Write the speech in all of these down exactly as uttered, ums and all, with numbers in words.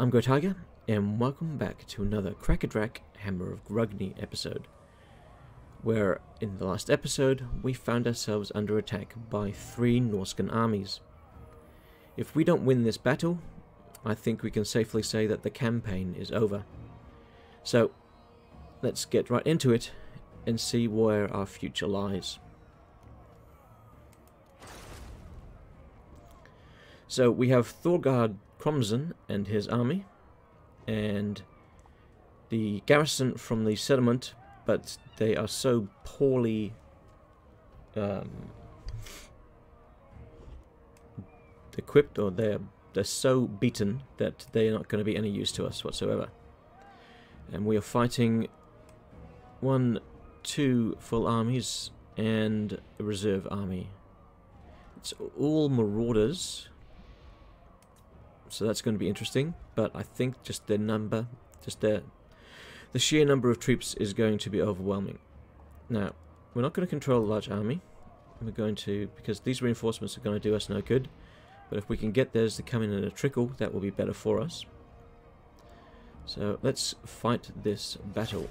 I'm Grotaga, and welcome back to another Kraka Drak Hammer of Grugni episode, where in the last episode we found ourselves under attack by three Norskan armies. If we don't win this battle, I think we can safely say that the campaign is over. So let's get right into it and see where our future lies. So we have Thorgard Cromsen and his army, and the garrison from the settlement, but they are so poorly um, equipped, or they're, they're so beaten that they're not going to be any use to us whatsoever. And we are fighting one, two full armies and a reserve army. It's all marauders, so that's going to be interesting, but I think just their number, just their, the sheer number of troops is going to be overwhelming. Now, we're not going to control a large army. We're going to, because these reinforcements are going to do us no good, but if we can get theirs to come in in a trickle, that will be better for us. So let's fight this battle.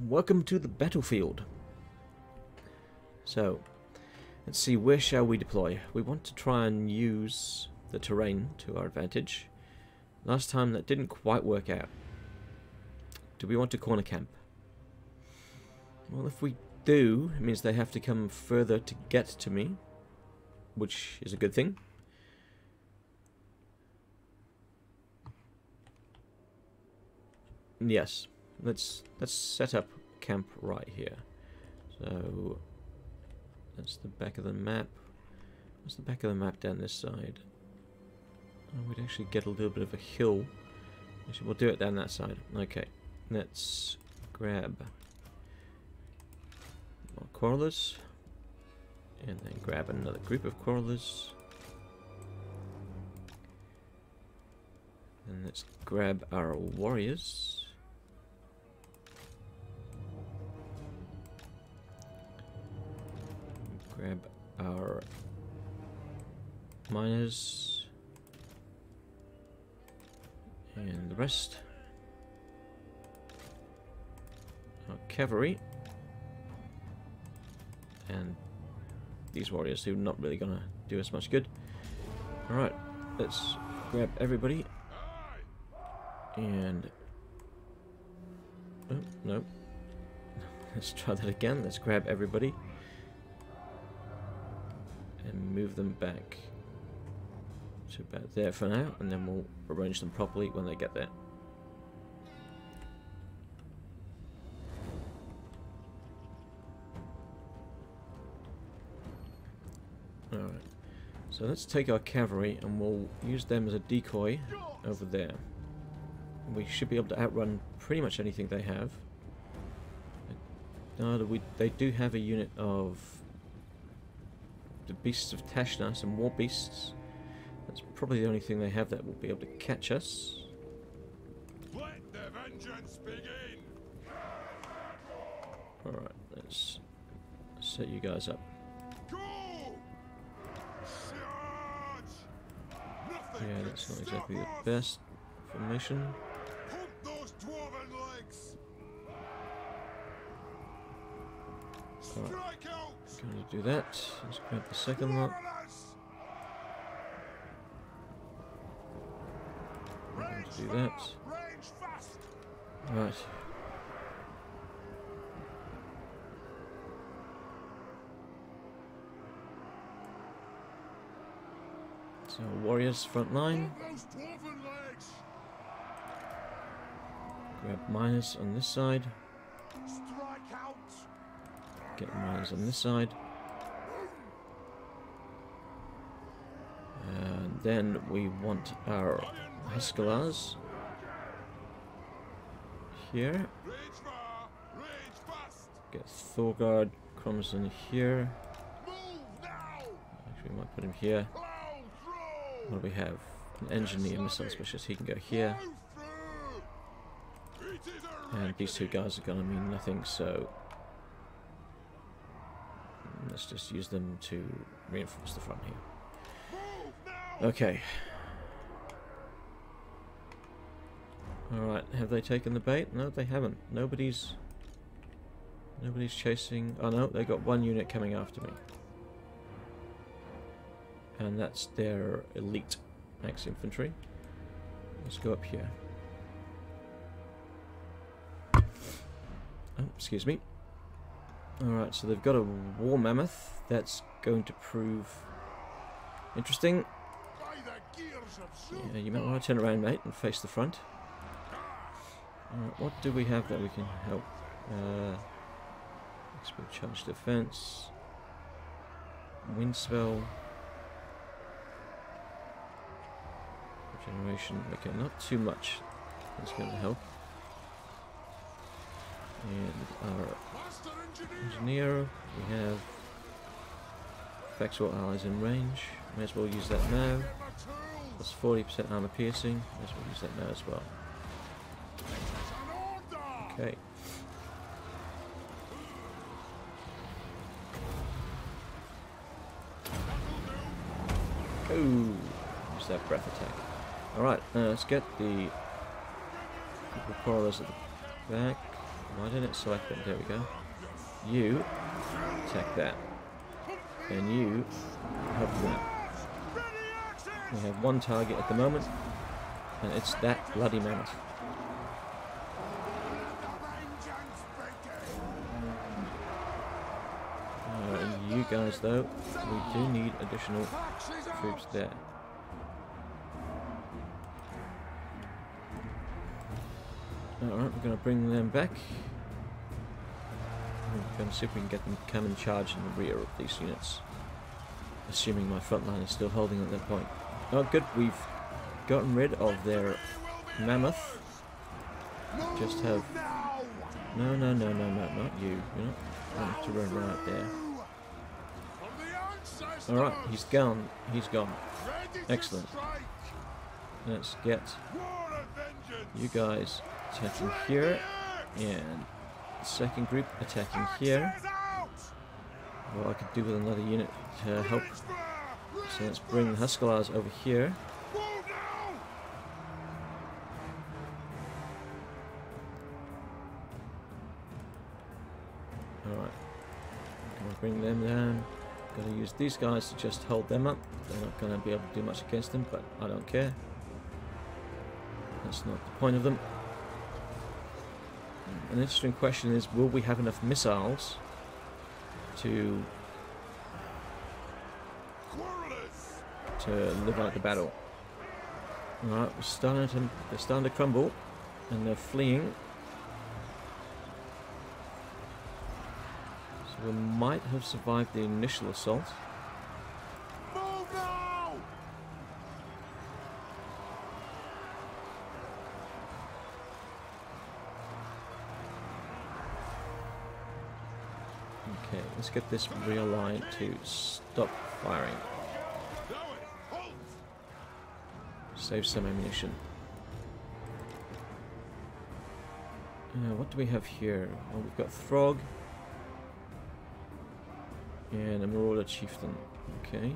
Welcome to the battlefield. So let's see, where shall we deploy? We want to try and use the terrain to our advantage. Last time that didn't quite work out. Do we want to corner camp? Well, if we do, it means they have to come further to get to me, which is a good thing. Yes, let's let's set up camp right here. So that's the back of the map. What's the back of the map down this side? Oh, we'd actually get a little bit of a hill. Actually, we'll do it down that side. Okay, let's grab more quarrelers, and then grab another group of quarrelers. And let's grab our warriors. Grab our miners and the rest. Our cavalry and these warriors who are not really gonna do us much good. Alright, let's grab everybody and oh, no. Let's try that again. Let's grab everybody. Move them back to about there for now, and then we'll arrange them properly when they get there. Alright, so let's take our cavalry and we'll use them as a decoy over there. We should be able to outrun pretty much anything they have. No, we, they do have a unit of the beasts of Tashna, some war beasts. That's probably the only thing they have that will be able to catch us. Let the vengeance begin. All right, let's set you guys up. Go! Yeah, that's not exactly the best formation. Pump those dwarven legs. All right. Going to do that. Let's grab the second lot. Going to do that. Right. So warriors front line. Grab miners on this side. Get miners on this side. And then we want our Huskalars here. Get Thorgard Cromsen here. Actually, we might put him here. What do we have? An engineer, missile specialist. He can go here. And these two guys are going to mean nothing, so let's just use them to reinforce the front here. Okay. Alright, have they taken the bait? No, they haven't. Nobody's... Nobody's chasing... Oh no, they got one unit coming after me. And that's their elite axe infantry. Let's go up here. Oh, excuse me. Alright, so they've got a war mammoth. That's going to prove interesting. Yeah, you might want to turn around, mate, and face the front. Alright, what do we have that we can help? Uh, Expert charge defense. Wind spell. Regeneration. Okay, not too much. That's going to help. And our engineer. We have effectual allies in range. May as well use that now. That's forty percent armor piercing. May as well use that now as well. Okay. Ooh, use that breath attack. Alright, uh, let's get the Corals at the back. Why didn't it select them? There we go. You attack that. And you help that. We have one target at the moment, and it's that bloody mammoth. You guys, though, we do need additional troops there. Alright, we're going to bring them back. We're going to see if we can get them to come and charge in the rear of these units. Assuming my front line is still holding at that point. Oh, good, we've gotten rid of their mammoth. Just have... No, no, no, no, no, not you. You're not going to run right there. Alright, he's gone. He's gone. Excellent. Let's get you guys attacking here. And the second group attacking here. Well, I could do with another unit to help. So let's bring the Huskalars over here. Alright. Can we bring them down? Going to use these guys to just hold them up. They're not going to be able to do much against them, but I don't care. That's not the point of them. An interesting question is, will we have enough missiles to to live out the battle? Alright, we're starting to, they're starting to crumble, and they're fleeing. We might have survived the initial assault. Move now! Okay, let's get this rear line to stop firing. Save some ammunition. Uh, what do we have here? Well, we've got Throg. And a Marauder Chieftain. Okay.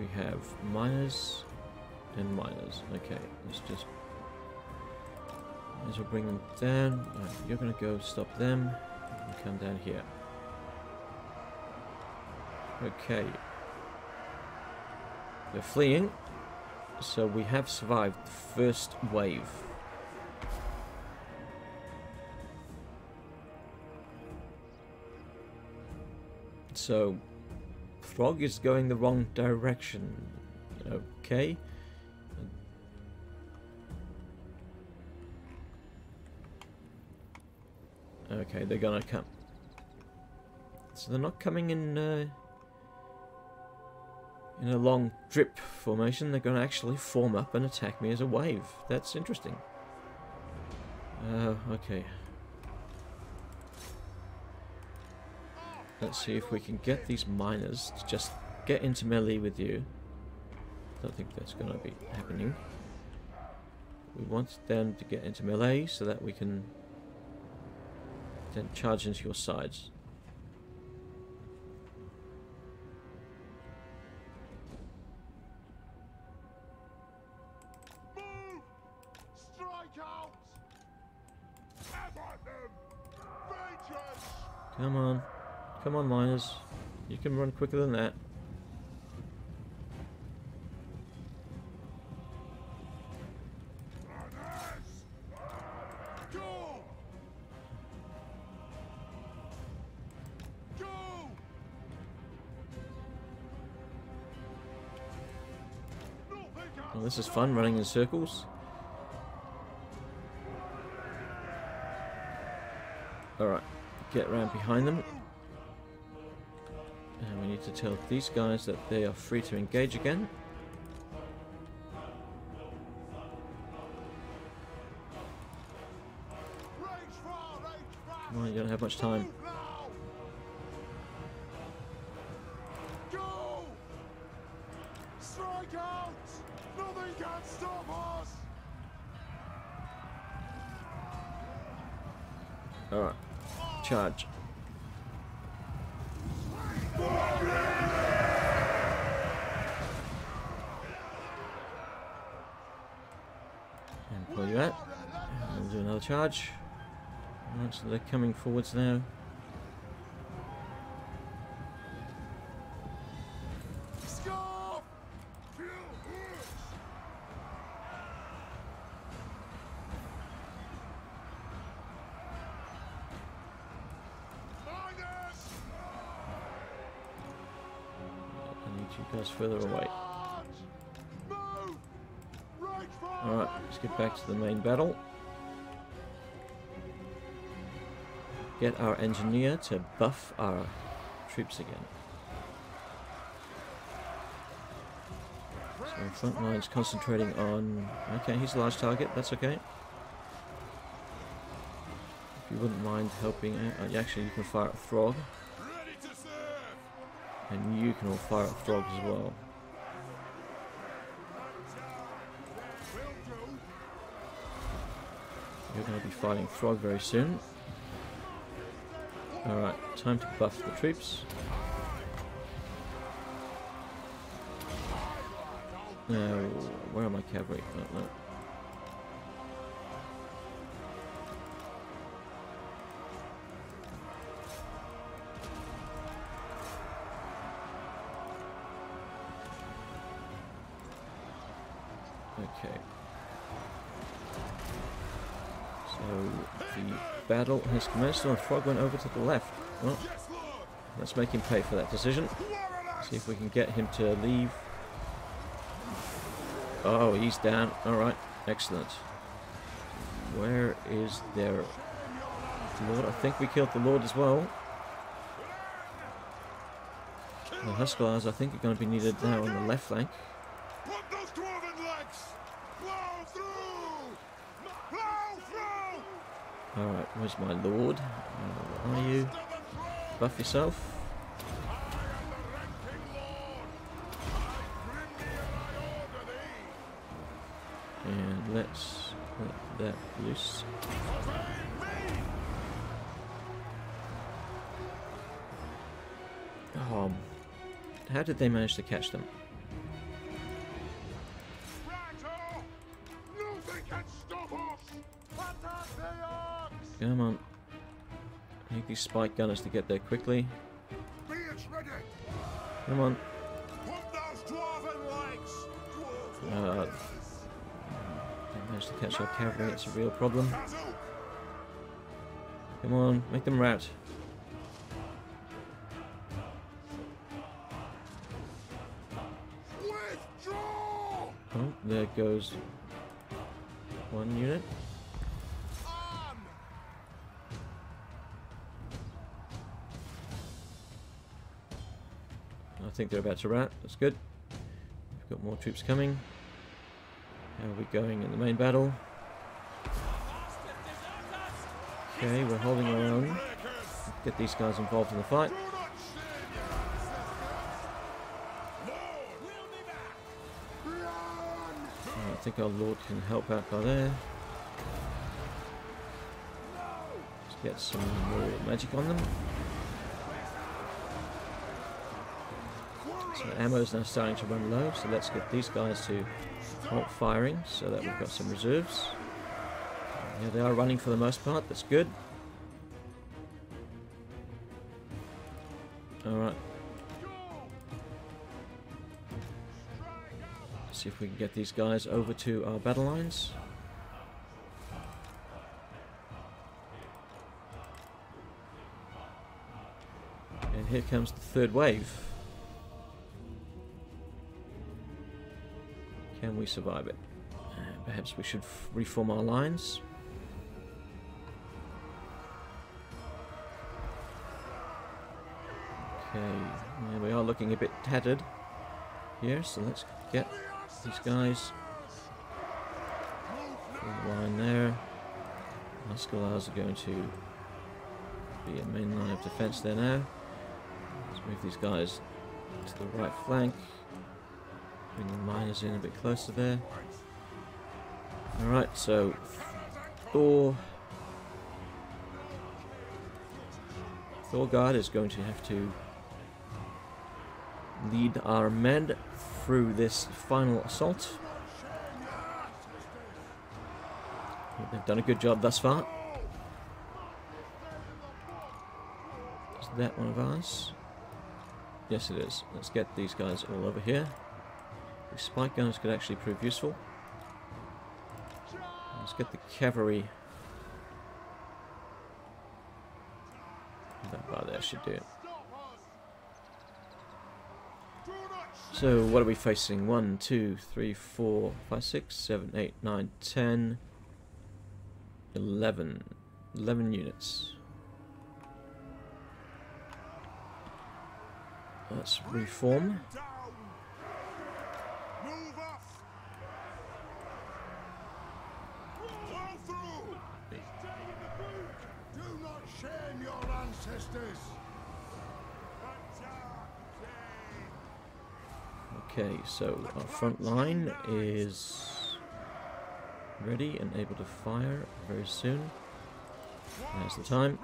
We have miners and miners. Okay, let's just... Let's bring them down. Right, you're going to go stop them. And come down here. Okay. They're fleeing. So we have survived the first wave. So, Throg is going the wrong direction. Okay. Okay, they're gonna come. So they're not coming in uh, in a long drip formation. They're gonna actually form up and attack me as a wave. That's interesting. Uh, okay. Let's see if we can get these miners to just get into melee with you. Don't think that's going to be happening. We want them to get into melee so that we can then charge into your sides. Come on. Come on, miners. You can run quicker than that. Oh, this is fun, running in circles. Alright, get around behind them. And we need to tell these guys that they are free to engage again. Come on, you don't have much time. Alright, charge. And pull you out. And we'll do another charge. Alright, so they're coming forwards now. Further away. Alright, let's get back to the main battle. Get our engineer to buff our troops again. So front line's concentrating on... Okay, he's a large target, that's okay. If you wouldn't mind helping out... Actually, you can fire at Throg. And you can all fire at Throg as well. You're going to be fighting Throg very soon. Alright, time to buff the troops. Now, where are my cavalry? No, no. Okay. So the battle has commenced and Throg went over to the left. Well, let's make him pay for that decision. See if we can get him to leave. Oh, he's down. Alright, excellent. Where is their Lord? I think we killed the Lord as well. The Husklars, I think, are going to be needed now on the left flank. Alright, where's my lord? Uh, where are you? Buff yourself. And let's let that loose. Oh, how did they manage to catch them? Come on. I need these spike gunners to get there quickly. Come on. Uh, they managed to catch our cavalry, it's a real problem. Come on, make them rout. Oh, there goes one unit. I think they're about to rout. That's good. We've got more troops coming. How are we going in the main battle? Okay, we're holding our own. Get these guys involved in the fight. Oh, I think our Lord can help out by there. Let's get some more magic on them. So ammo is now starting to run low, so let's get these guys to halt firing so that we've got some reserves. Yeah, they are running for the most part. That's good. Alright. See if we can get these guys over to our battle lines. And here comes the third wave. Can we survive it? Perhaps we should reform our lines. Okay, yeah, we are looking a bit tattered here, so let's get these guys. Full line there. Musculars are going to be a main line of defense there now. Let's move these guys to the right flank. Bring the miners in a bit closer there. Alright, so Thor Thorgard is going to have to lead our men through this final assault. They've done a good job thus far. Is that one of ours? Yes it is. Let's get these guys all over here. These spike guns could actually prove useful. Let's get the cavalry. That bar there should do it. So what are we facing? One, two, three, four, five, six, seven, eight, nine, ten, eleven. Eleven units. Let's reform. Okay, so our front line is ready and able to fire very soon. Now's the time.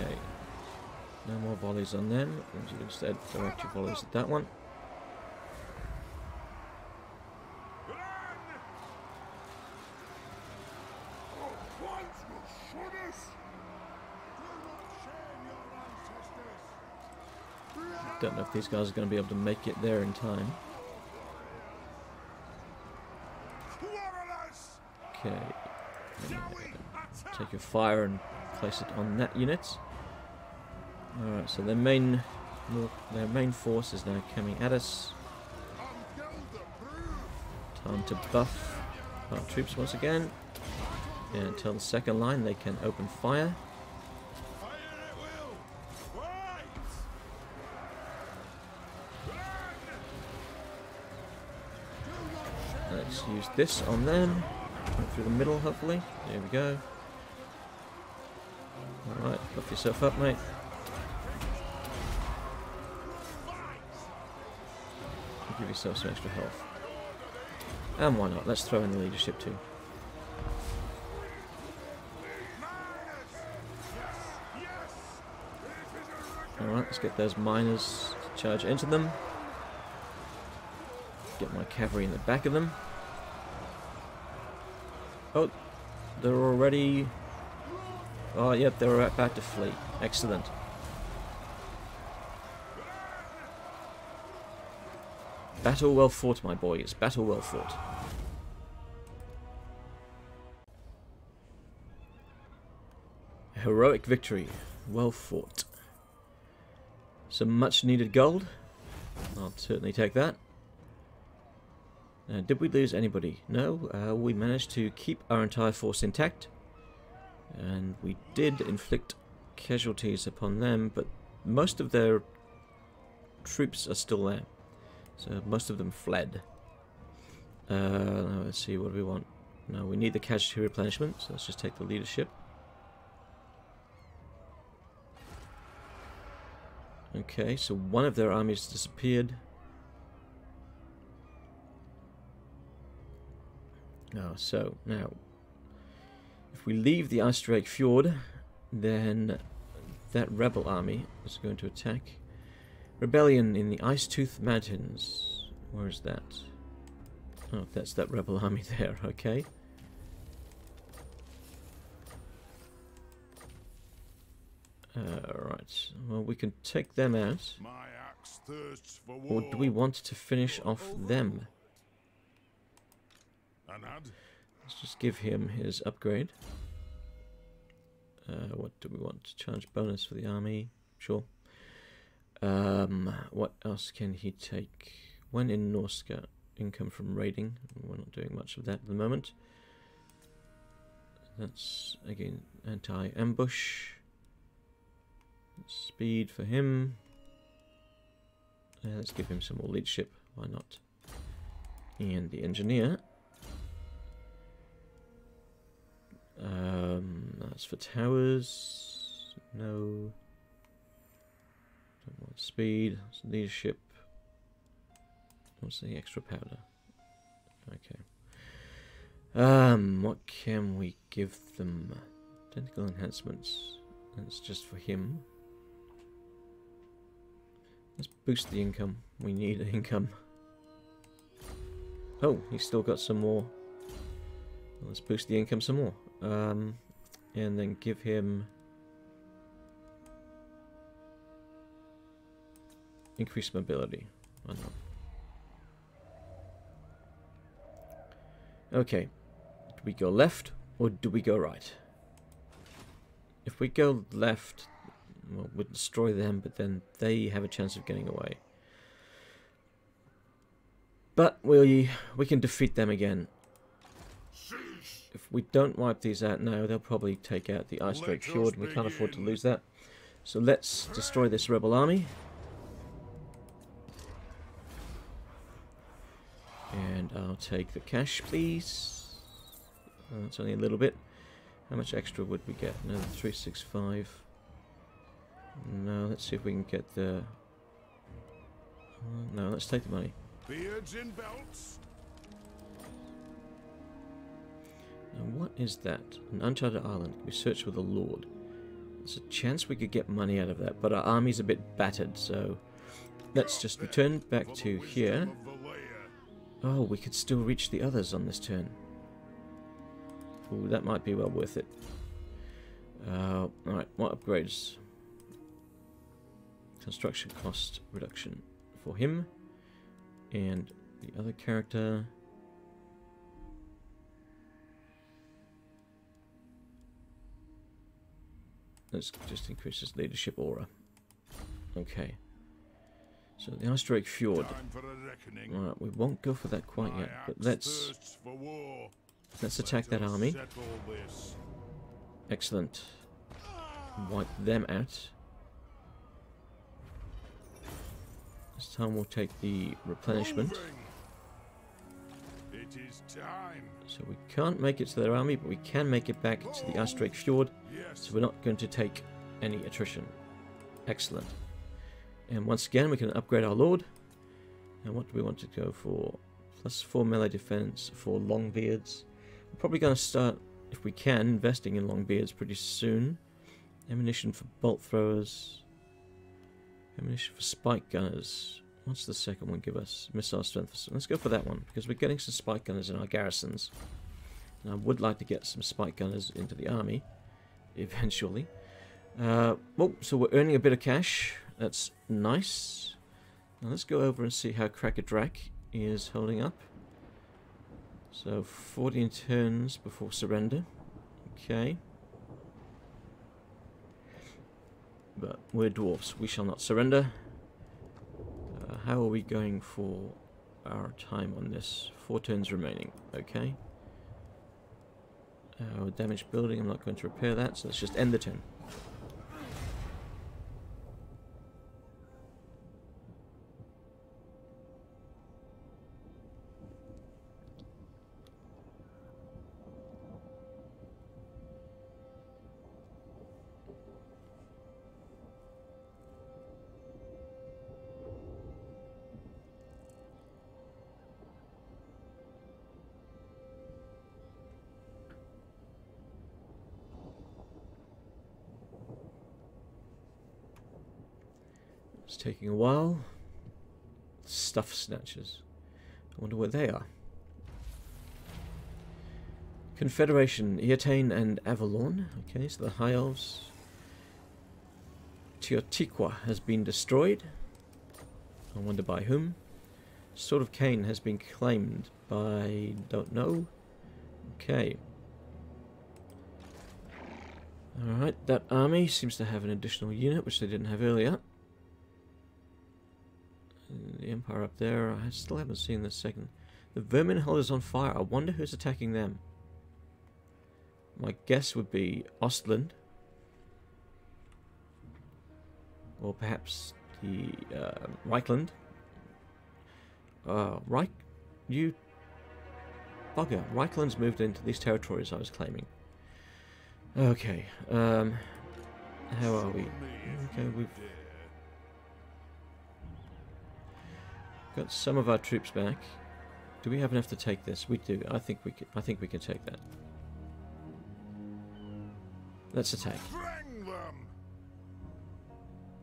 Okay, no more volleys on them. Instead, direct your volleys at that one. Don't know if these guys are going to be able to make it there in time. Okay. Take your fire and place it on that unit. Alright, so their main their main force is now coming at us. Time to buff our troops once again. And until the second line they can open fire. Use this on them, right through the middle hopefully, there we go. Alright, buff yourself up mate. Give yourself some extra health. And why not, let's throw in the leadership too. Alright, let's get those miners to charge into them. Get my cavalry in the back of them. Oh, they're already... Oh, yep, they're about to flee. Excellent. Battle well fought, my boy. It's battle well fought. Heroic victory. Well fought. Some much-needed gold. I'll certainly take that. Uh, did we lose anybody? No, uh, we managed to keep our entire force intact. And we did inflict casualties upon them, but most of their troops are still there. So most of them fled. Uh, let's see, what do we want? No, we need the casualty replenishment, so let's just take the leadership. Okay, so one of their armies disappeared. Oh, so now, if we leave the Ice Drake Fjord, then that rebel army is going to attack. Rebellion in the Ice Tooth Mountains. Where is that? Oh, that's that rebel army there, okay. Uh, right, well, we can take them out. Or do we want to finish off them? Let's just give him his upgrade. Uh, what do we want? Charge bonus for the army, sure. Um, what else can he take? When in Norska, income from raiding. We're not doing much of that at the moment. That's, again, anti-ambush. Speed for him. Uh, let's give him some more leadership, why not? And the engineer. Um, that's for towers. No. Don't want speed. That's leadership. What's the extra powder? Okay. Um, what can we give them? Tentacle enhancements. That's just for him. Let's boost the income. We need an income. Oh, he's still got some more. Let's boost the income some more. Um, and then give him increased mobility. Why not? Okay. Do we go left or do we go right? If we go left, well, we'll destroy them, but then they have a chance of getting away. But we we can defeat them again. If we don't wipe these out now, they'll probably take out the Ice Drake Fjord, and we can't afford to lose that. So let's destroy this rebel army. And I'll take the cash, please. Oh, that's only a little bit. How much extra would we get? No, three sixty-five. No, let's see if we can get the... No, let's take the money. Beards in belts. Now, what is that? An uncharted island. We search for the Lord. There's a chance we could get money out of that, but our army's a bit battered, so... Let's just return back to here. Oh, we could still reach the others on this turn. Ooh, that might be well worth it. Uh, Alright, what upgrades? Construction cost reduction for him. And the other character. Let's just increase his leadership aura. Okay. So the Ice Drake Fjord. Alright, we won't go for that quite yet, but let's... Let's attack that army. Excellent. Wipe them out. This time we'll take the replenishment. It is time. So we can't make it to their army, but we can make it back to the Ice Drake Fjord. So we're not going to take any attrition. Excellent. And once again, we can upgrade our Lord. And what do we want to go for? Plus four melee defense for Longbeards. We're probably going to start, if we can, investing in Longbeards pretty soon. Ammunition for bolt throwers. Ammunition for spike gunners. What's the second one give us? Missile strength. Let's go for that one, because we're getting some spike gunners in our garrisons. And I would like to get some spike gunners into the army, eventually. Uh, well, so we're earning a bit of cash. That's nice. Now let's go over and see how Kraka Drak is holding up. So fourteen turns before surrender. Okay. But we're dwarfs. We shall not surrender. Uh, how are we going for our time on this? Four turns remaining. Okay. Uh, damaged building. I'm not going to repair that. So let's just end the turn. It's taking a while. Stuff snatchers. I wonder where they are. Confederation, Eotain and Avalon. Okay, so the High Elves. Teotiqua has been destroyed. I wonder by whom. Sword of Cain has been claimed by... don't know. Okay. Alright, that army seems to have an additional unit, which they didn't have earlier. The Empire up there, I still haven't seen the second. The Verminheld is on fire. I wonder who's attacking them. My guess would be Ostland. Or perhaps the uh, Reikland. Uh, Reik... You... Bugger. Reikland's moved into these territories I was claiming. Okay. Um, how are we? Okay, we've... got some of our troops back. Do we have enough to take this? We do. I think we can, I think we can take that. Let's attack.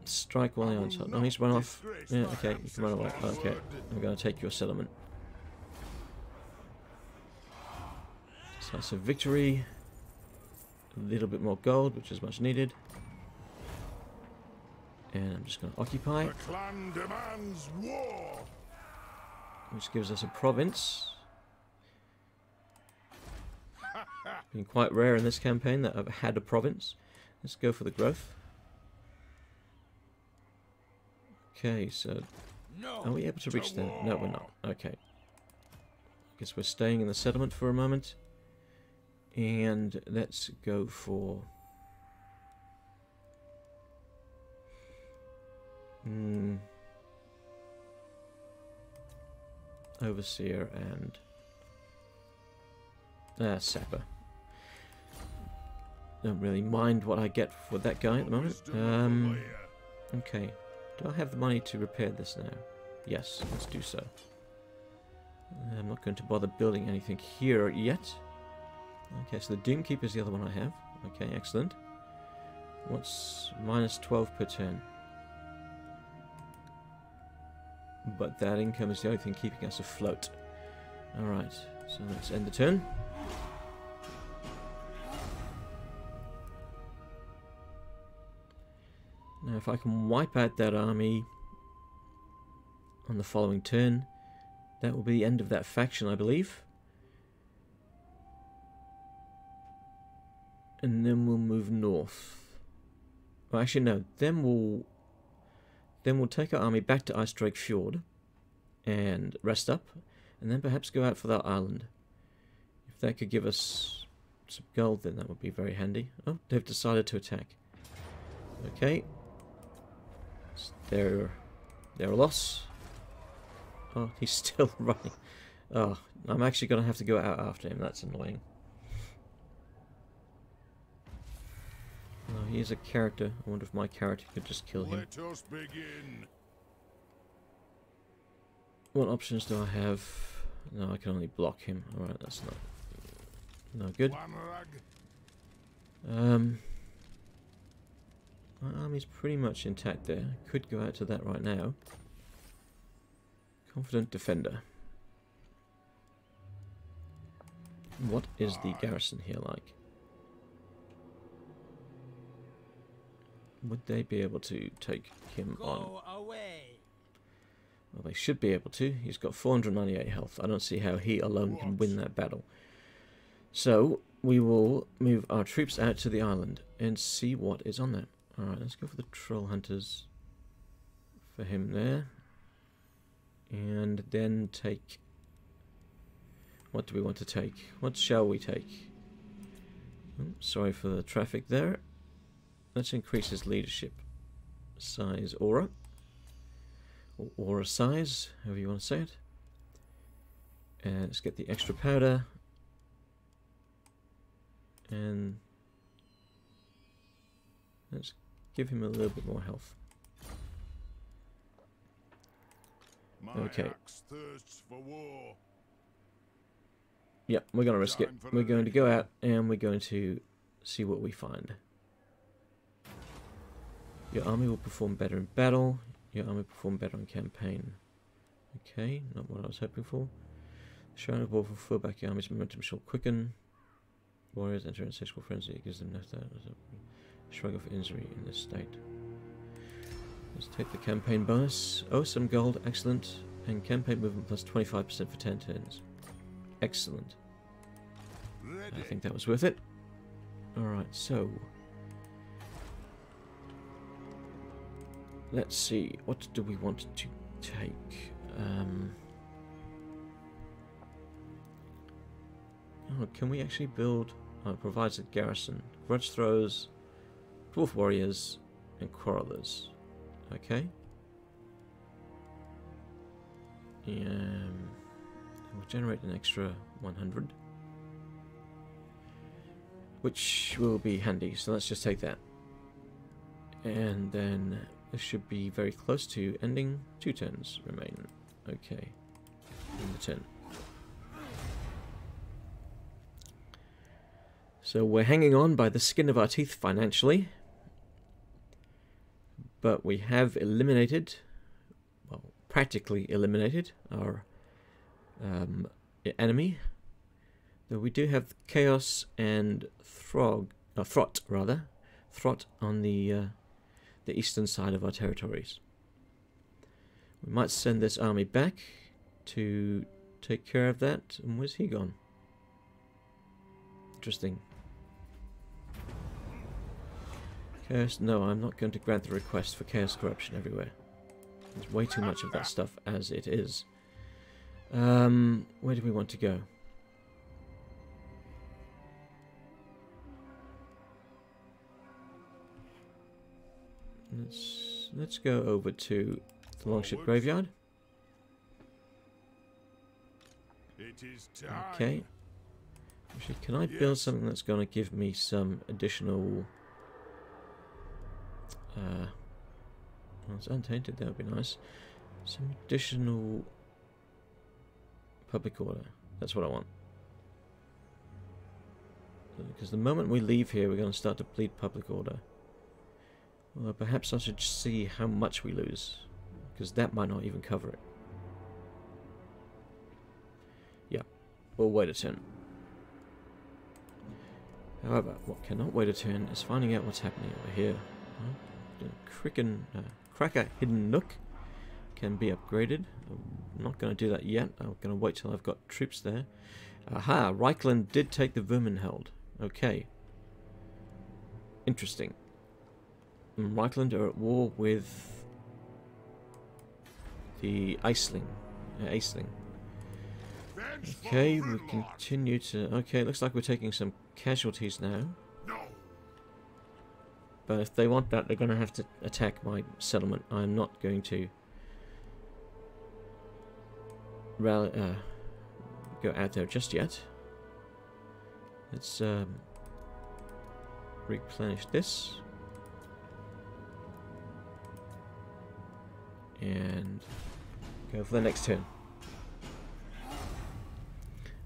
Strike while on top. No, he's run off. Yeah, okay, you can run away. Oh, okay, I'm going to take your settlement. Decisive victory. A little bit more gold, which is much needed. And I'm just going to occupy. The clan demands war. Which gives us a province. It's been quite rare in this campaign that I've had a province. Let's go for the growth. Okay, so are we able to reach there? No, we're not. Okay. I guess we're staying in the settlement for a moment. And let's go for... Hmm... Overseer and uh, Sapper. Don't really mind what I get for that guy at the moment. Um, okay. Do I have the money to repair this now? Yes, let's do so. I'm not going to bother building anything here yet. Okay, so the Doomkeeper is the other one I have. Okay, excellent. What's minus twelve per turn? But that income is the only thing keeping us afloat. Alright, so let's end the turn. Now if I can wipe out that army on the following turn, that will be the end of that faction, I believe. And then we'll move north. Well, actually no, then we'll... Then we'll take our army back to Ice Drake Fjord and rest up, and then perhaps go out for that island. If that could give us some gold, then that would be very handy. Oh, they've decided to attack. Okay. So they're, they're a loss. Oh, he's still running. Oh, I'm actually going to have to go out after him. That's annoying. Oh, he is a character. I wonder if my character could just kill him. Let us begin. What options do I have? No, I can only block him. Alright, that's not... no good. Um... My army's pretty much intact there. I could go out to that right now. Confident Defender. What is the garrison here like? Would they be able to take him Go on? Away. Well, they should be able to. He's got four hundred ninety-eight health. I don't see how he alone what? can win that battle. So, we will move our troops out to the island and see what is on there. Alright, let's go for the Troll Hunters for him there. And then take... What do we want to take? What shall we take? Oh, sorry for the traffic there. Let's increase his leadership size aura, or aura size, however you want to say it. And let's get the extra powder. And let's give him a little bit more health. Okay. Yep, we're going to risk it. We're going to go out and we're going to see what we find. Your army will perform better in battle. Your army will perform better on campaign. Okay, not what I was hoping for. The Shrine of War will fill back your army's momentum shall quicken. Warriors enter in sexual frenzy. It gives them nectar as a shrug of injury in this state. Let's take the campaign bonus. Oh, some gold. Excellent. And campaign movement plus twenty-five percent for ten turns. Excellent. I think that was worth it. Alright, so... let's see. What do we want to take? Um... Oh, can we actually build... Oh, it provides a garrison. Grudge throws, dwarf warriors, and quarrelers. Okay. Um, we'll generate an extra one hundred. Which will be handy, so let's just take that. And then this should be very close to ending. Two turns remain. Okay. In the turn. So we're hanging on by the skin of our teeth financially. But we have eliminated, well, practically eliminated our um, enemy. Though we do have Chaos and Throg, uh, Throt rather, Throt on the uh, the eastern side of our territories. We might send this army back to take care of that. And where's he gone? Interesting. Chaos, no, I'm not going to grant the request for chaos corruption everywhere. There's way too much of that stuff as it is. Um, where do we want to go? Let's let's go over to the Longship Graveyard. It is time. Okay. Actually, can I build something that's going to give me some additional? Uh, well, it's untainted, that would be nice. Some additional public order. That's what I want. Because the moment we leave here, we're going to start to bleed public order. Well, perhaps I should see how much we lose. Because that might not even cover it. Yeah, we'll wait a turn. However, what cannot wait a turn is finding out what's happening over here. Huh? Kraken, uh, Kraka Hidden Nook can be upgraded. I'm not going to do that yet. I'm going to wait till I've got troops there. Aha! Reikland did take the Verminheld. Okay. Interesting. And Reikland are at war with the Aisling. Uh, Aisling. Okay, we continue to... Okay, looks like we're taking some casualties now. But if they want that, they're going to have to attack my settlement. I'm not going to rally, uh, go out there just yet. Let's um, replenish this. And go for the next turn.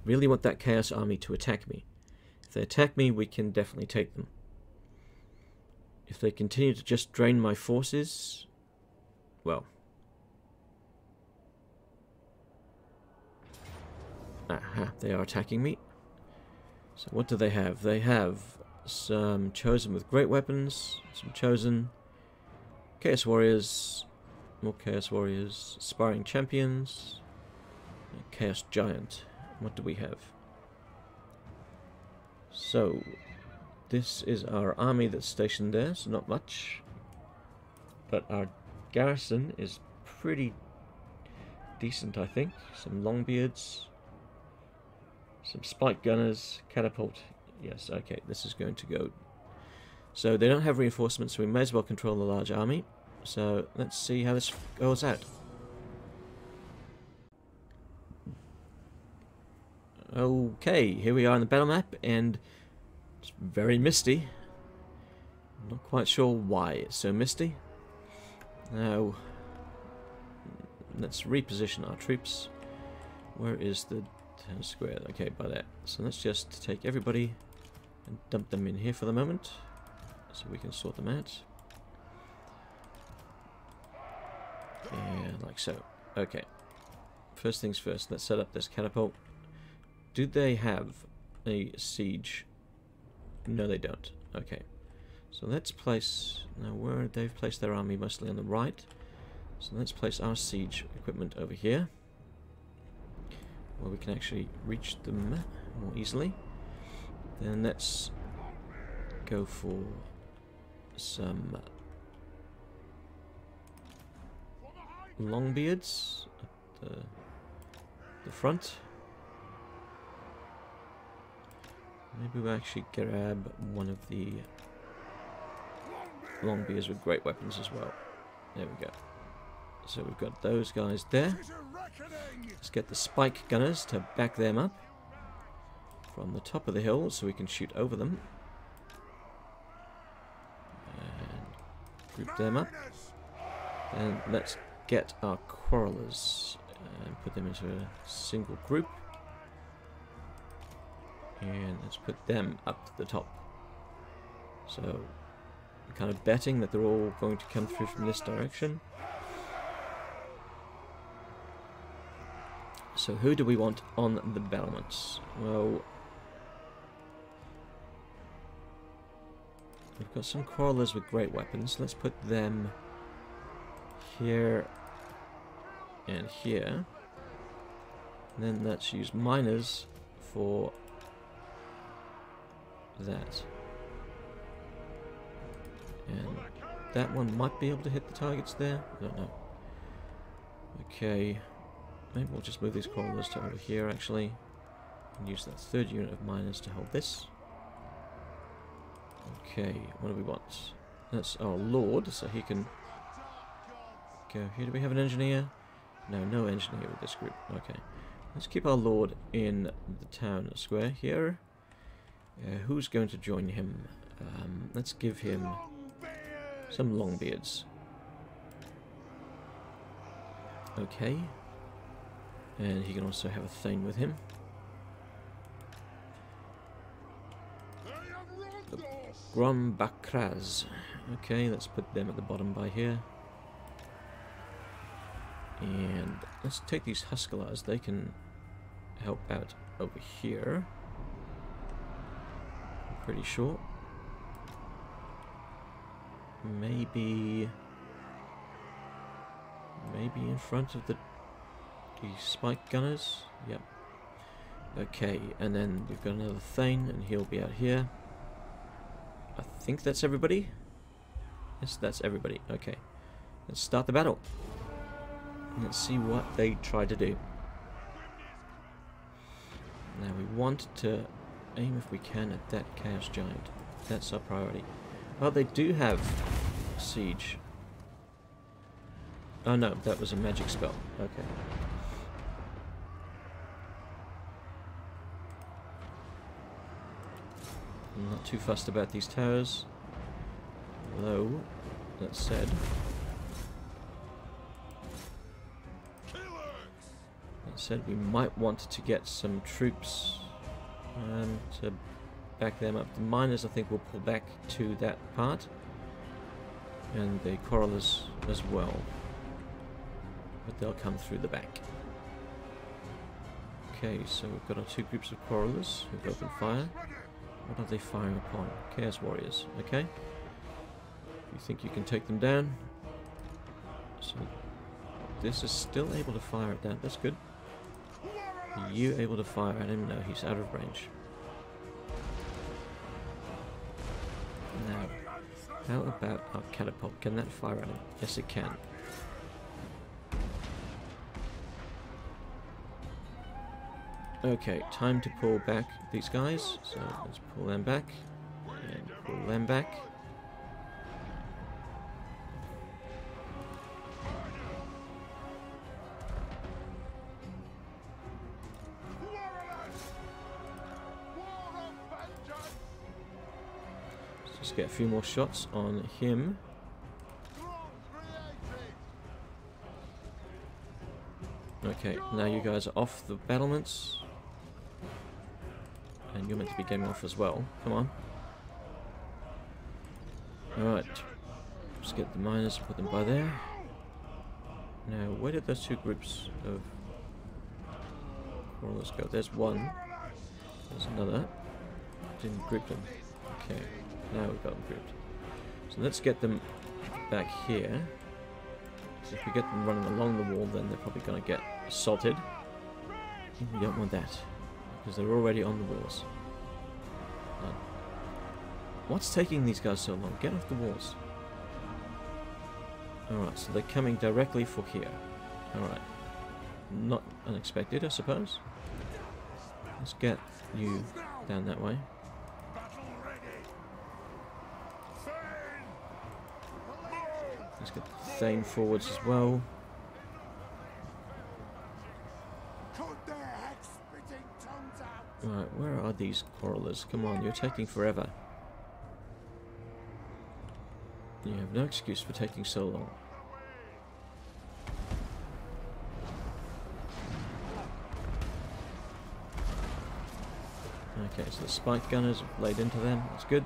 Really want that Chaos Army to attack me. If they attack me, we can definitely take them. If they continue to just drain my forces, well. Aha, they are attacking me. So what do they have? They have some Chosen with great weapons, some Chosen, Chaos Warriors, more Chaos Warriors, Aspiring Champions, and Chaos Giant. What do we have? So... this is our army that's stationed there, so not much. But our garrison is pretty decent, I think. Some longbeards, some spike gunners, catapult. Yes, okay, this is going to go. So they don't have reinforcements, so we may as well control the large army. So let's see how this goes out. Okay, here we are on the battle map, and... it's very misty. I'm not quite sure why it's so misty. Now, let's reposition our troops. Where is the town square? Okay, by that. So let's just take everybody and dump them in here for the moment, so we can sort them out. Yeah, like so. Okay. First things first, let's set up this catapult. Do they have a siege No, they don't. Okay. So let's place... Now, where they've placed their army mostly on the right. So let's place our siege equipment over here, where we can actually reach them more easily. Then let's go for some Longbeards at the, the front. Maybe we'll actually grab one of the Longbeards with great weapons as well. There we go. So we've got those guys there. Let's get the spike gunners to back them up from the top of the hill so we can shoot over them. And group them up. And let's get our quarrelers and put them into a single group. And let's put them up the top. So I'm kind of betting that they're all going to come through from this direction. So who do we want on the battlements? Well, we've got some quarrelers with great weapons. Let's put them here and here. And then let's use miners for that. And that one might be able to hit the targets there. I don't know. Okay. Maybe we'll just move these quarrelers to over here, actually. And use that third unit of miners to hold this. Okay, what do we want? That's our lord, so he can go here. Do we have an engineer? No, no engineer with this group. Okay. Let's keep our lord in the town square here. Uh, who's going to join him? Um, let's give him some Longbeards. Okay. And he can also have a Thane with him. The Grombakras. Okay, let's put them at the bottom by here. And let's take these Huskalars. They can help out over here, I'm pretty sure. Maybe... Maybe in front of the... the spike gunners, yep. Okay, and then we've got another Thane, and he'll be out here. I think that's everybody? Yes, that's everybody. Okay. Let's start the battle. Let's see what they try to do. Now we want to aim, if we can, at that Chaos Giant. That's our priority. Well, they do have siege. Oh no, that was a magic spell. Okay. I'm not too fussed about these towers, although, that said, that said we might want to get some troops um, to back them up. The miners, I think, will pull back to that part, and the quarrelers as well, but they'll come through the back. Okay, so we've got our two groups of quarrelers who've opened fire. What are they firing upon? Chaos Warriors, okay. You think you can take them down? So this is still able to fire at that, that's good. Are you able to fire at him? No, he's out of range. Now, how about our catapult? Can that fire at him? Yes, it can. Okay, time to pull back these guys, so let's pull them back, and pull them back. Let's just get a few more shots on him. Okay, now you guys are off the battlements. And you're meant to be game off as well. Come on. Alright. Just get the miners and put them by there. Now, where did those two groups of quarrelers go? There's one. There's another. Didn't group them. Okay, now we've got them grouped. So let's get them back here. So if we get them running along the wall, then they're probably going to get assaulted. We don't want that, because they're already on the walls. None. What's taking these guys so long? Get off the walls. Alright, so they're coming directly for here. Alright. Not unexpected, I suppose. Let's get you down that way. Let's get Thane forwards as well. Right, where are these quarrelers? Come on, you're taking forever. You have no excuse for taking so long. Okay, so the spike gunners have laid into them. That's good.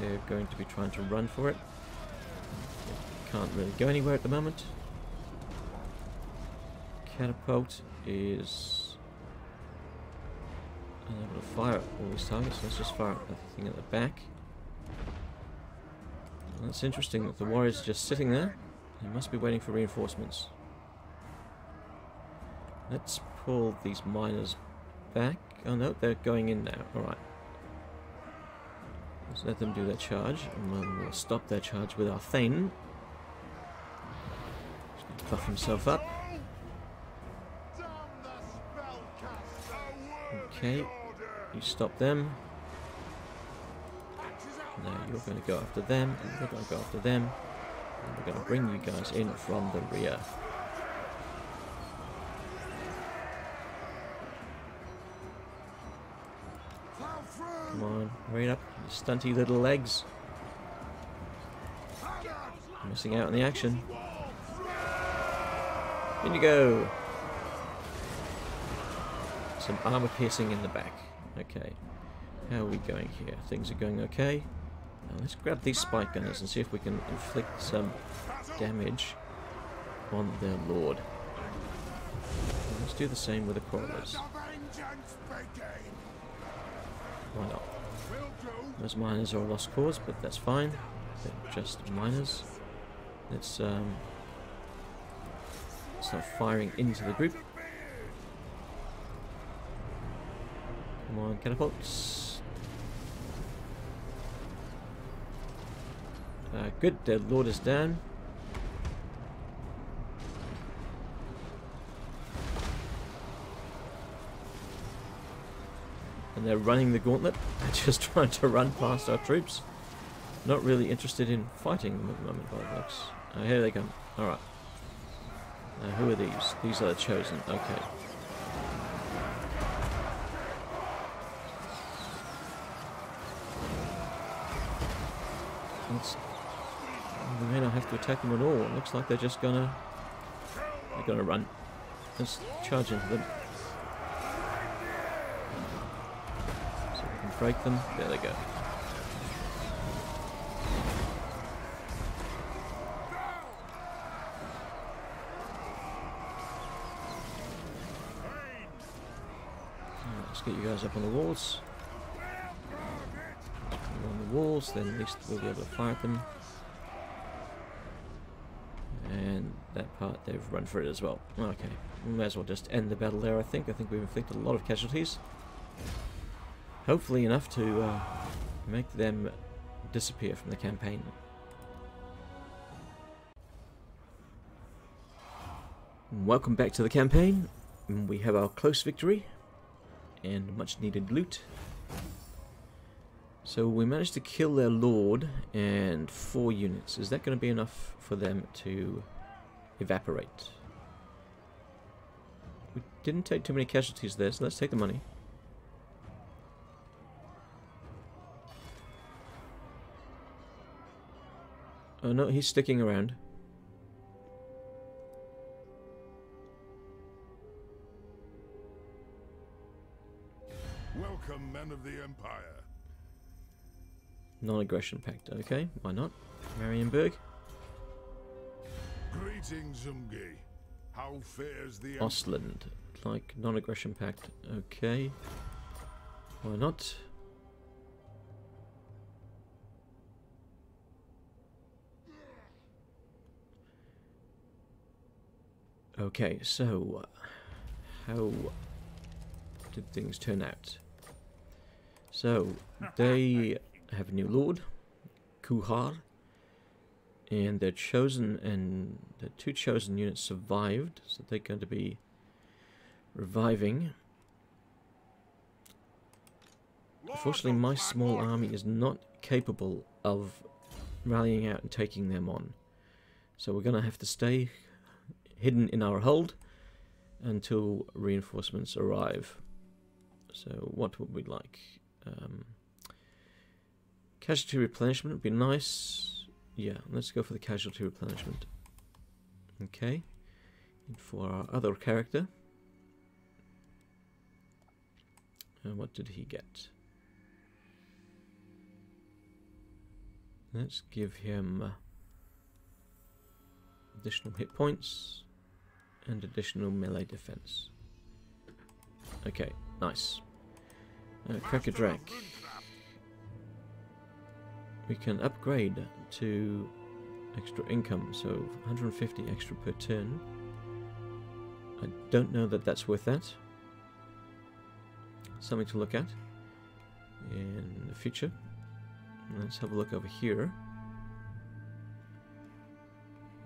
They're going to be trying to run for it. They can't really go anywhere at the moment. Catapult is unable to fire at all these targets. Let's just fire at the thing at the back. Well, that's interesting that the warriors are just sitting there. They must be waiting for reinforcements. Let's pull these miners back. Oh no, they're going in now. Alright. Let's let them do their charge, and then we'll stop their charge with our Thane. He's going to puff himself up. Okay, you stop them. Now you're going to go after them, and you're going to go after them. And we're going to bring you guys in from the rear. Come on, hurry up, you stunty little legs. Missing out on the action. In you go. Some armor piercing in the back. Okay, how are we going here? Things are going okay. Now let's grab these spike gunners and see if we can inflict some damage on their lord. And let's do the same with the crawlers. Why not? Those miners are a lost cause, but that's fine. They're just miners. Let's um, start firing into the group. Come on, catapults. Uh, good, their lord is down. And they're running the gauntlet. They're just trying to run past our troops. Not really interested in fighting them at the moment, by the looks. Oh, here they come. Alright. Now, who are these? These are the chosen. Okay. Let's, we may not have to attack them at all. It looks like they're just gonna... They're gonna run. Let's charge into them. Break them. There they go. Right, let's get you guys up on the walls. On the walls, then at least we'll be able to fire at them. And that part, they've run for it as well. Okay, we may as well just end the battle there, I think. I think we've inflicted a lot of casualties. Hopefully enough to uh, make them disappear from the campaign. Welcome back to the campaign. We have our close victory and much needed loot. So we managed to kill their lord and four units. Is that going to be enough for them to evaporate? We didn't take too many casualties there, so let's take the money. Oh no, he's sticking around. Welcome, men of the Empire. Non-aggression pact. Okay, why not? Marienburg. Greetings, Zumgi. How fares the Ostland? Like non-aggression pact. Okay, why not? Okay, so how did things turn out? So they have a new lord, Kuhar, and their chosen and the two chosen units survived, so they're going to be reviving. Unfortunately, my small army is not capable of rallying out and taking them on, so we're going to have to stay hidden in our hold until reinforcements arrive. So what would we like? Um, casualty replenishment would be nice. Yeah, let's go for the casualty replenishment. Okay, and for our other character, and what did he get? Let's give him additional hit points and additional melee defense. Okay, nice. Uh, Kraka Drak. We can upgrade to extra income, so one hundred fifty extra per turn. I don't know that that's worth that. Something to look at in the future. Let's have a look over here.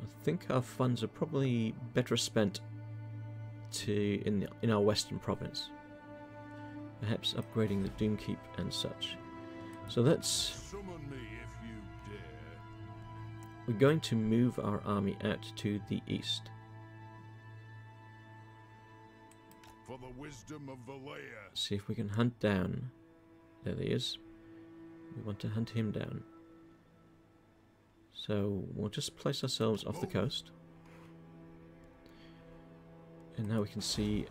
I think our funds are probably better spent to in the, in our western province. Perhaps upgrading the Doomkeep and such. So that's... we're going to move our army out to the east. For the wisdom of Valea. See if we can hunt down. There he is. We want to hunt him down. So we'll just place ourselves off the coast. And now we can see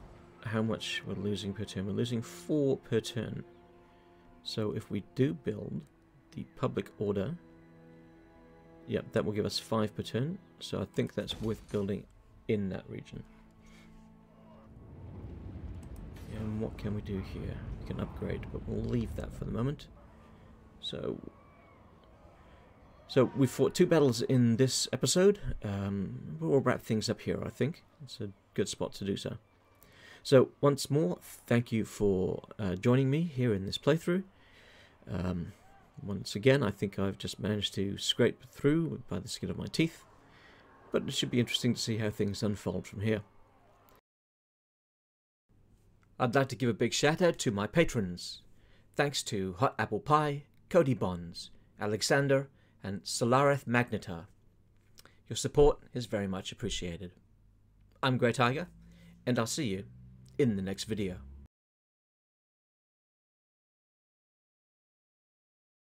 how much we're losing per turn. We're losing four per turn. So if we do build the public order, yep, that will give us five per turn. So I think that's worth building in that region. And what can we do here? We can upgrade, but we'll leave that for the moment. So, so we fought two battles in this episode. Um, we'll wrap things up here, I think. It's a good spot to do so. So, once more, thank you for uh, joining me here in this playthrough. Um, once again, I think I've just managed to scrape through by the skin of my teeth. But it should be interesting to see how things unfold from here. I'd like to give a big shout out to my patrons. Thanks to Hot Apple Pie, Cody Bonds, Alexander, and Solareth Magnetar. Your support is very much appreciated. I'm Grey Tiger, and I'll see you in the next video.